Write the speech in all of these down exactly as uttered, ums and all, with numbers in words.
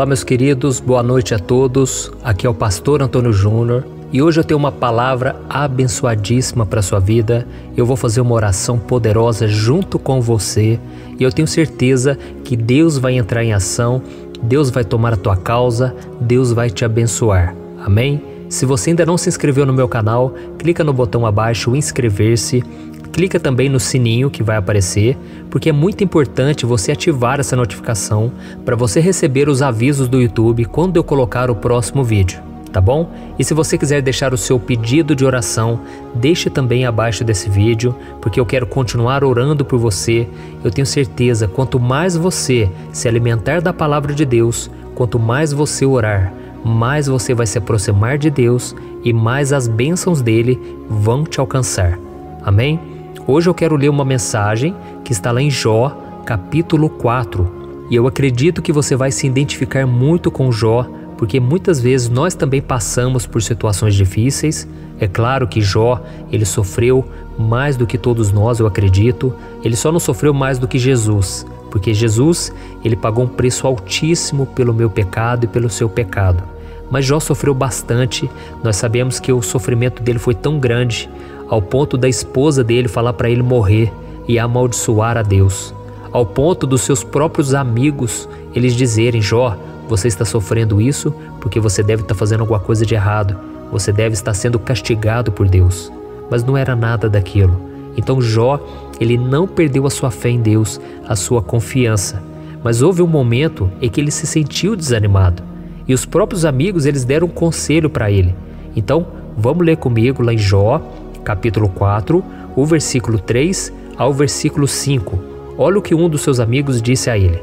Olá meus queridos, boa noite a todos, aqui é o Pastor Antônio Júnior e hoje eu tenho uma palavra abençoadíssima para a sua vida. Eu vou fazer uma oração poderosa junto com você e eu tenho certeza que Deus vai entrar em ação, Deus vai tomar a tua causa, Deus vai te abençoar, amém? Se você ainda não se inscreveu no meu canal, clica no botão abaixo, inscrever-se. Clica também no sininho que vai aparecer, porque é muito importante você ativar essa notificação para você receber os avisos do YouTube quando eu colocar o próximo vídeo, tá bom? E se você quiser deixar o seu pedido de oração, deixe também abaixo desse vídeo, porque eu quero continuar orando por você. Eu tenho certeza, quanto mais você se alimentar da palavra de Deus, quanto mais você orar, mais você vai se aproximar de Deus e mais as bênçãos dele vão te alcançar, amém? Hoje eu quero ler uma mensagem que está lá em Jó, capítulo quatro. E eu acredito que você vai se identificar muito com Jó, porque muitas vezes nós também passamos por situações difíceis. É claro que Jó, ele sofreu mais do que todos nós, eu acredito. Ele só não sofreu mais do que Jesus, porque Jesus, ele pagou um preço altíssimo pelo meu pecado e pelo seu pecado. Mas Jó sofreu bastante. Nós sabemos que o sofrimento dele foi tão grande ao ponto da esposa dele falar para ele morrer e amaldiçoar a Deus, ao ponto dos seus próprios amigos eles dizerem: Jó, você está sofrendo isso porque você deve estar fazendo alguma coisa de errado, você deve estar sendo castigado por Deus. Mas não era nada daquilo. Então Jó, ele não perdeu a sua fé em Deus, a sua confiança, mas houve um momento em que ele se sentiu desanimado e os próprios amigos eles deram um conselho para ele. Então vamos ler comigo lá em Jó capítulo quatro, o versículo três ao versículo cinco. Olha o que um dos seus amigos disse a ele: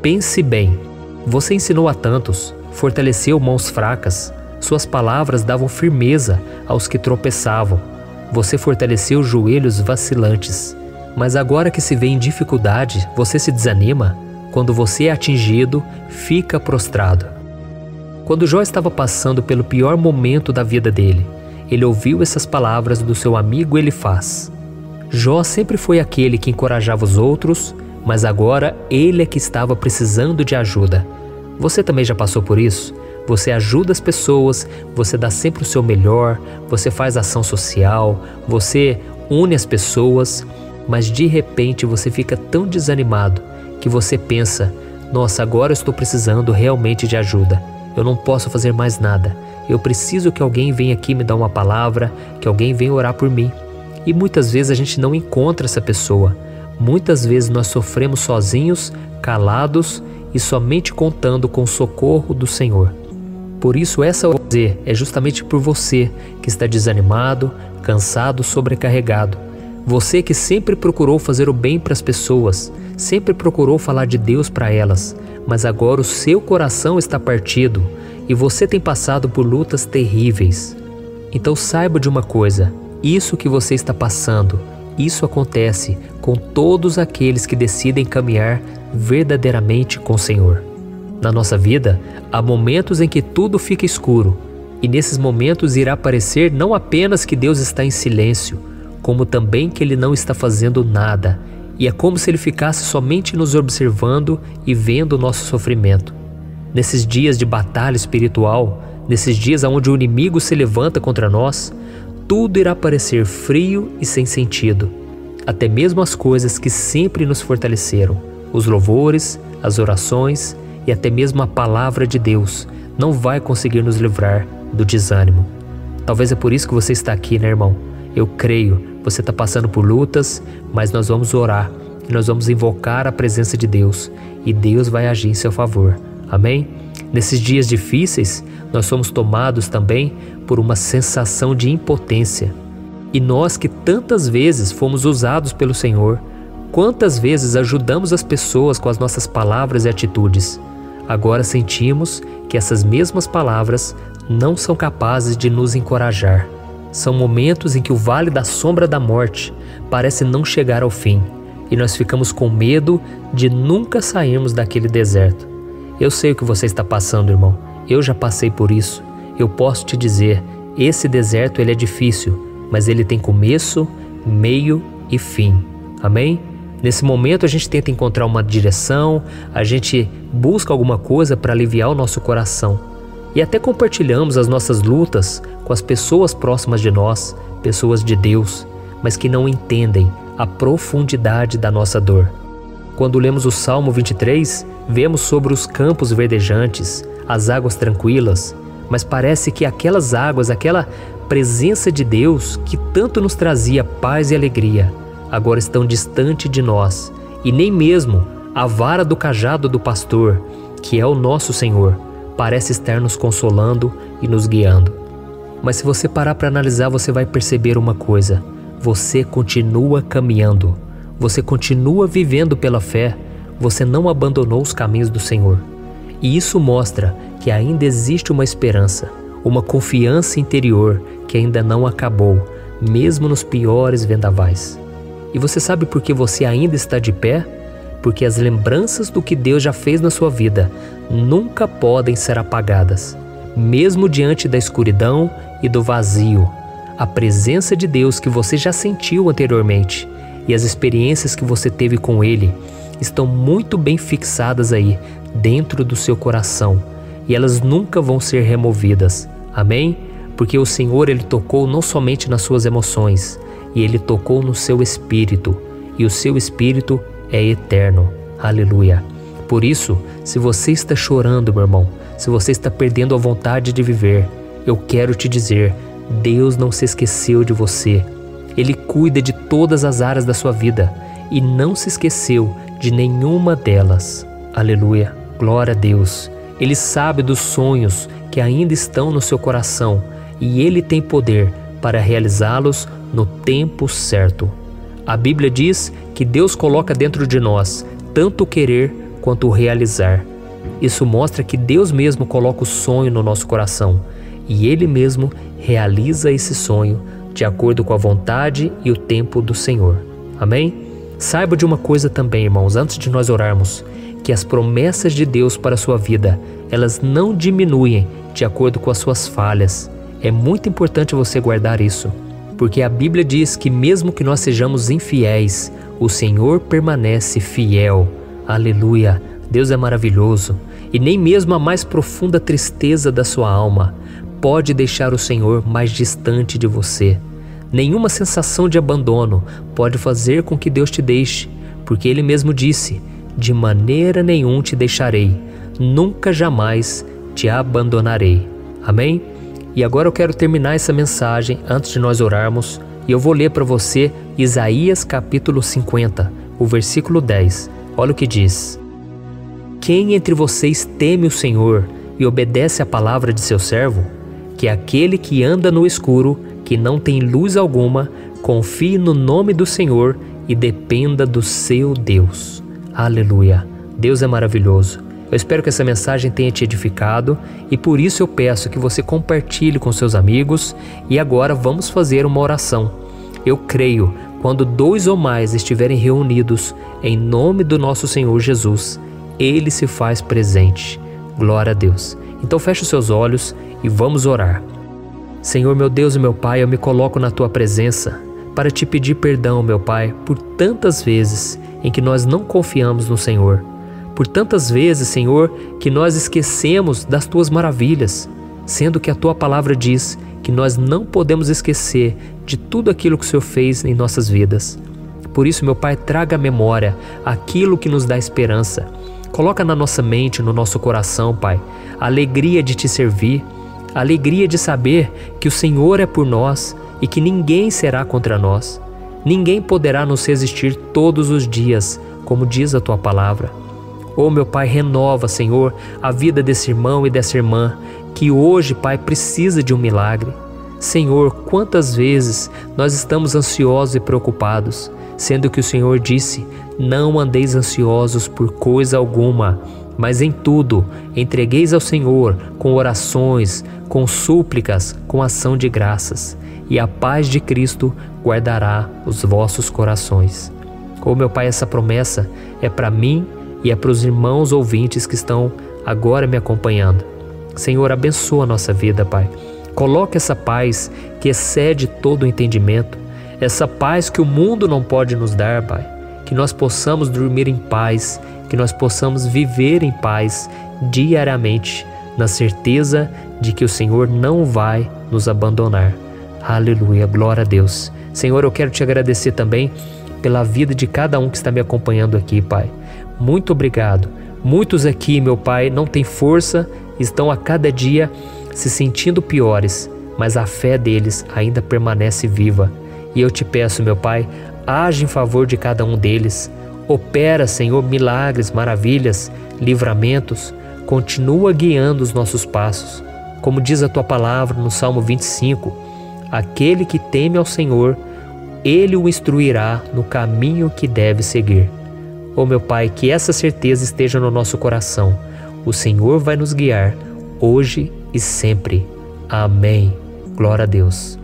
pense bem, você ensinou a tantos, fortaleceu mãos fracas, suas palavras davam firmeza aos que tropeçavam, você fortaleceu joelhos vacilantes. Mas agora que se vê em dificuldade, você se desanima, quando você é atingido, fica prostrado. Quando Jó estava passando pelo pior momento da vida dele, ele ouviu essas palavras do seu amigo Elifaz. Jó sempre foi aquele que encorajava os outros, mas agora ele é que estava precisando de ajuda. Você também já passou por isso? Você ajuda as pessoas, você dá sempre o seu melhor, você faz ação social, você une as pessoas, mas de repente você fica tão desanimado que você pensa: nossa, agora eu estou precisando realmente de ajuda, eu não posso fazer mais nada. Eu preciso que alguém venha aqui me dar uma palavra, que alguém venha orar por mim. E muitas vezes a gente não encontra essa pessoa. Muitas vezes nós sofremos sozinhos, calados e somente contando com o socorro do Senhor. Por isso essa oração é justamente por você que está desanimado, cansado, sobrecarregado. Você que sempre procurou fazer o bem para as pessoas, sempre procurou falar de Deus para elas, mas agora o seu coração está partido e você tem passado por lutas terríveis. Então saiba de uma coisa: isso que você está passando, isso acontece com todos aqueles que decidem caminhar verdadeiramente com o Senhor. Na nossa vida, há momentos em que tudo fica escuro, e nesses momentos irá parecer não apenas que Deus está em silêncio, como também que Ele não está fazendo nada, e é como se Ele ficasse somente nos observando e vendo o nosso sofrimento. Nesses dias de batalha espiritual, nesses dias onde o inimigo se levanta contra nós, tudo irá parecer frio e sem sentido. Até mesmo as coisas que sempre nos fortaleceram, os louvores, as orações e até mesmo a palavra de Deus, não vai conseguir nos livrar do desânimo. Talvez é por isso que você está aqui, né, irmão? Eu creio, você está passando por lutas, mas nós vamos orar, nós vamos invocar a presença de Deus e Deus vai agir em seu favor. Amém? Nesses dias difíceis, nós somos tomados também por uma sensação de impotência. E nós que tantas vezes fomos usados pelo Senhor, quantas vezes ajudamos as pessoas com as nossas palavras e atitudes, agora sentimos que essas mesmas palavras não são capazes de nos encorajar. São momentos em que o vale da sombra da morte parece não chegar ao fim, e nós ficamos com medo de nunca sairmos daquele deserto. Eu sei o que você está passando, irmão. Eu já passei por isso. Eu posso te dizer, esse deserto ele é difícil, mas ele tem começo, meio e fim. Amém? Nesse momento a gente tenta encontrar uma direção, a gente busca alguma coisa para aliviar o nosso coração. E até compartilhamos as nossas lutas com as pessoas próximas de nós, pessoas de Deus, mas que não entendem a profundidade da nossa dor. Quando lemos o Salmo vinte e três, vemos sobre os campos verdejantes, as águas tranquilas, mas parece que aquelas águas, aquela presença de Deus que tanto nos trazia paz e alegria, agora estão distante de nós, e nem mesmo a vara do cajado do pastor, que é o nosso Senhor, parece estar nos consolando e nos guiando. Mas se você parar para analisar, você vai perceber uma coisa: você continua caminhando, você continua vivendo pela fé, você não abandonou os caminhos do Senhor. E isso mostra que ainda existe uma esperança, uma confiança interior que ainda não acabou, mesmo nos piores vendavais. E você sabe por que você ainda está de pé? Porque as lembranças do que Deus já fez na sua vida nunca podem ser apagadas. Mesmo diante da escuridão e do vazio, a presença de Deus que você já sentiu anteriormente e as experiências que você teve com Ele estão muito bem fixadas aí dentro do seu coração, e elas nunca vão ser removidas. Amém? Porque o Senhor, Ele tocou não somente nas suas emoções, e Ele tocou no seu espírito, e o seu espírito é eterno. Aleluia! Por isso, se você está chorando, meu irmão, se você está perdendo a vontade de viver, eu quero te dizer, Deus não se esqueceu de você. Ele cuida de todas as áreas da sua vida e não se esqueceu de nenhuma delas. Aleluia! Glória a Deus! Ele sabe dos sonhos que ainda estão no seu coração e Ele tem poder para realizá-los no tempo certo. A Bíblia diz que Deus coloca dentro de nós tanto o querer quanto o realizar. Isso mostra que Deus mesmo coloca o sonho no nosso coração e Ele mesmo realiza esse sonho de acordo com a vontade e o tempo do Senhor. Amém? Saiba de uma coisa também, irmãos, antes de nós orarmos, que as promessas de Deus para a sua vida, elas não diminuem de acordo com as suas falhas. É muito importante você guardar isso, porque a Bíblia diz que mesmo que nós sejamos infiéis, o Senhor permanece fiel. Aleluia! Deus é maravilhoso, e nem mesmo a mais profunda tristeza da sua alma pode deixar o Senhor mais distante de você. Nenhuma sensação de abandono pode fazer com que Deus te deixe, porque Ele mesmo disse, de maneira nenhuma te deixarei, nunca jamais te abandonarei. Amém? E agora eu quero terminar essa mensagem antes de nós orarmos, e eu vou ler para você Isaías capítulo cinquenta, o versículo dez. Olha o que diz: quem entre vocês teme o Senhor e obedece a palavra de seu servo? Que aquele que anda no escuro, que não tem luz alguma, confie no nome do Senhor e dependa do seu Deus. Aleluia! Deus é maravilhoso. Eu espero que essa mensagem tenha te edificado e por isso eu peço que você compartilhe com seus amigos. E agora vamos fazer uma oração. Eu creio, quando dois ou mais estiverem reunidos em nome do nosso Senhor Jesus, Ele se faz presente. Glória a Deus! Então feche os seus olhos e vamos orar. Senhor, meu Deus e meu Pai, eu me coloco na Tua presença para te pedir perdão, meu Pai, por tantas vezes em que nós não confiamos no Senhor. Por tantas vezes, Senhor, que nós esquecemos das Tuas maravilhas, sendo que a Tua palavra diz que nós não podemos esquecer de tudo aquilo que o Senhor fez em nossas vidas. Por isso, meu Pai, traga à memória aquilo que nos dá esperança. Coloca na nossa mente, no nosso coração, Pai, a alegria de Te servir, a alegria de saber que o Senhor é por nós e que ninguém será contra nós. Ninguém poderá nos resistir todos os dias, como diz a Tua palavra. Oh, meu Pai, renova, Senhor, a vida desse irmão e dessa irmã, que hoje, Pai, precisa de um milagre. Senhor, quantas vezes nós estamos ansiosos e preocupados, sendo que o Senhor disse: não andeis ansiosos por coisa alguma, mas em tudo entregueis ao Senhor com orações, com súplicas, com ação de graças, e a paz de Cristo guardará os vossos corações. Oh, meu Pai, essa promessa é para mim e é para os irmãos ouvintes que estão agora me acompanhando. Senhor, abençoa a nossa vida, Pai. Coloque essa paz que excede todo o entendimento, essa paz que o mundo não pode nos dar, Pai, que nós possamos dormir em paz, que nós possamos viver em paz diariamente, na certeza de que o Senhor não vai nos abandonar. Aleluia, glória a Deus. Senhor, eu quero te agradecer também pela vida de cada um que está me acompanhando aqui, Pai. Muito obrigado. Muitos aqui, meu Pai, não têm força, estão a cada dia se sentindo piores, mas a fé deles ainda permanece viva. E eu te peço, meu Pai, age em favor de cada um deles. Opera, Senhor, milagres, maravilhas, livramentos. Continua guiando os nossos passos. Como diz a tua palavra no Salmo vinte e cinco, aquele que teme ao Senhor, ele o instruirá no caminho que deve seguir. Oh, meu Pai, que essa certeza esteja no nosso coração. O Senhor vai nos guiar hoje e sempre. Amém. Glória a Deus.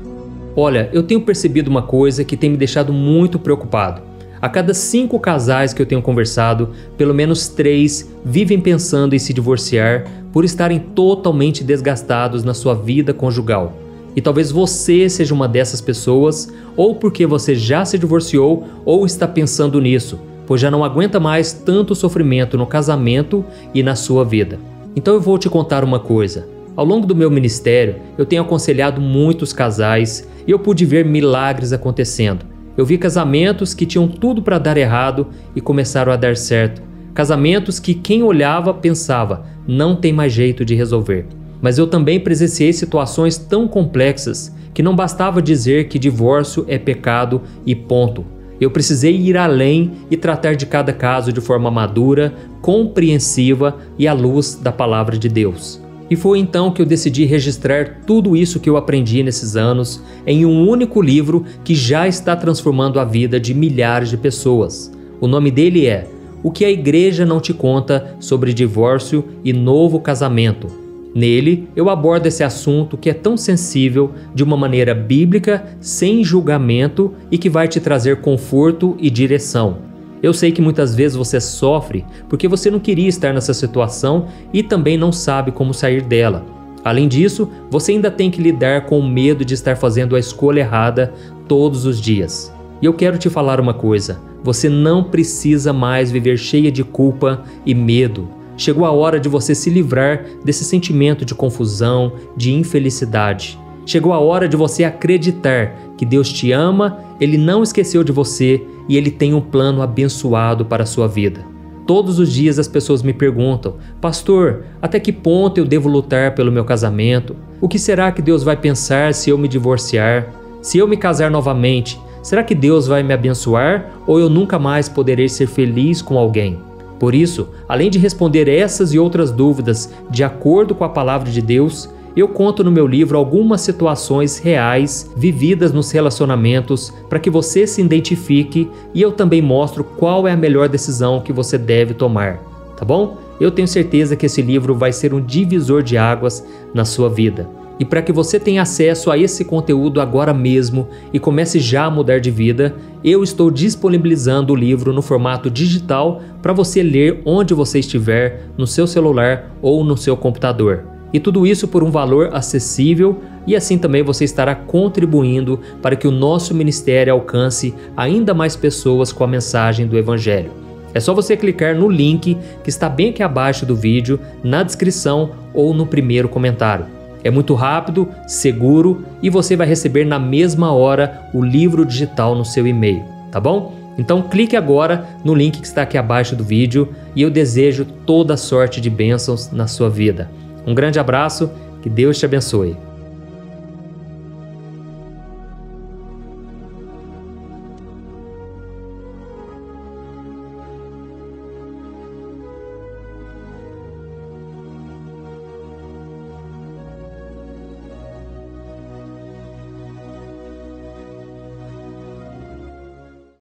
Olha, eu tenho percebido uma coisa que tem me deixado muito preocupado. A cada cinco casais que eu tenho conversado, pelo menos três vivem pensando em se divorciar por estarem totalmente desgastados na sua vida conjugal. E talvez você seja uma dessas pessoas, ou porque você já se divorciou ou está pensando nisso, pois já não aguenta mais tanto sofrimento no casamento e na sua vida. Então eu vou te contar uma coisa. Ao longo do meu ministério, eu tenho aconselhado muitos casais e eu pude ver milagres acontecendo. Eu vi casamentos que tinham tudo para dar errado e começaram a dar certo. Casamentos que quem olhava pensava, não tem mais jeito de resolver. Mas eu também presenciei situações tão complexas que não bastava dizer que divórcio é pecado e ponto. Eu precisei ir além e tratar de cada caso de forma madura, compreensiva e à luz da palavra de Deus. E foi então que eu decidi registrar tudo isso que eu aprendi nesses anos em um único livro que já está transformando a vida de milhares de pessoas. O nome dele é O que a Igreja não te conta sobre divórcio e novo casamento. Nele, eu abordo esse assunto que é tão sensível de uma maneira bíblica, sem julgamento e que vai te trazer conforto e direção. Eu sei que muitas vezes você sofre porque você não queria estar nessa situação e também não sabe como sair dela. Além disso, você ainda tem que lidar com o medo de estar fazendo a escolha errada todos os dias. E eu quero te falar uma coisa, você não precisa mais viver cheia de culpa e medo. Chegou a hora de você se livrar desse sentimento de confusão, de infelicidade. Chegou a hora de você acreditar que Deus te ama, Ele não esqueceu de você e Ele tem um plano abençoado para a sua vida. Todos os dias as pessoas me perguntam, pastor, até que ponto eu devo lutar pelo meu casamento? O que será que Deus vai pensar se eu me divorciar? Se eu me casar novamente, será que Deus vai me abençoar ou eu nunca mais poderei ser feliz com alguém? Por isso, além de responder essas e outras dúvidas de acordo com a palavra de Deus, eu conto no meu livro algumas situações reais vividas nos relacionamentos para que você se identifique e eu também mostro qual é a melhor decisão que você deve tomar, tá bom? Eu tenho certeza que esse livro vai ser um divisor de águas na sua vida. E para que você tenha acesso a esse conteúdo agora mesmo e comece já a mudar de vida, eu estou disponibilizando o livro no formato digital para você ler onde você estiver, no seu celular ou no seu computador. E tudo isso por um valor acessível e assim também você estará contribuindo para que o nosso ministério alcance ainda mais pessoas com a mensagem do Evangelho. É só você clicar no link que está bem aqui abaixo do vídeo, na descrição ou no primeiro comentário. É muito rápido, seguro e você vai receber na mesma hora o livro digital no seu e-mail, tá bom? Então clique agora no link que está aqui abaixo do vídeo e eu desejo toda sorte de bênçãos na sua vida. Um grande abraço, que Deus te abençoe.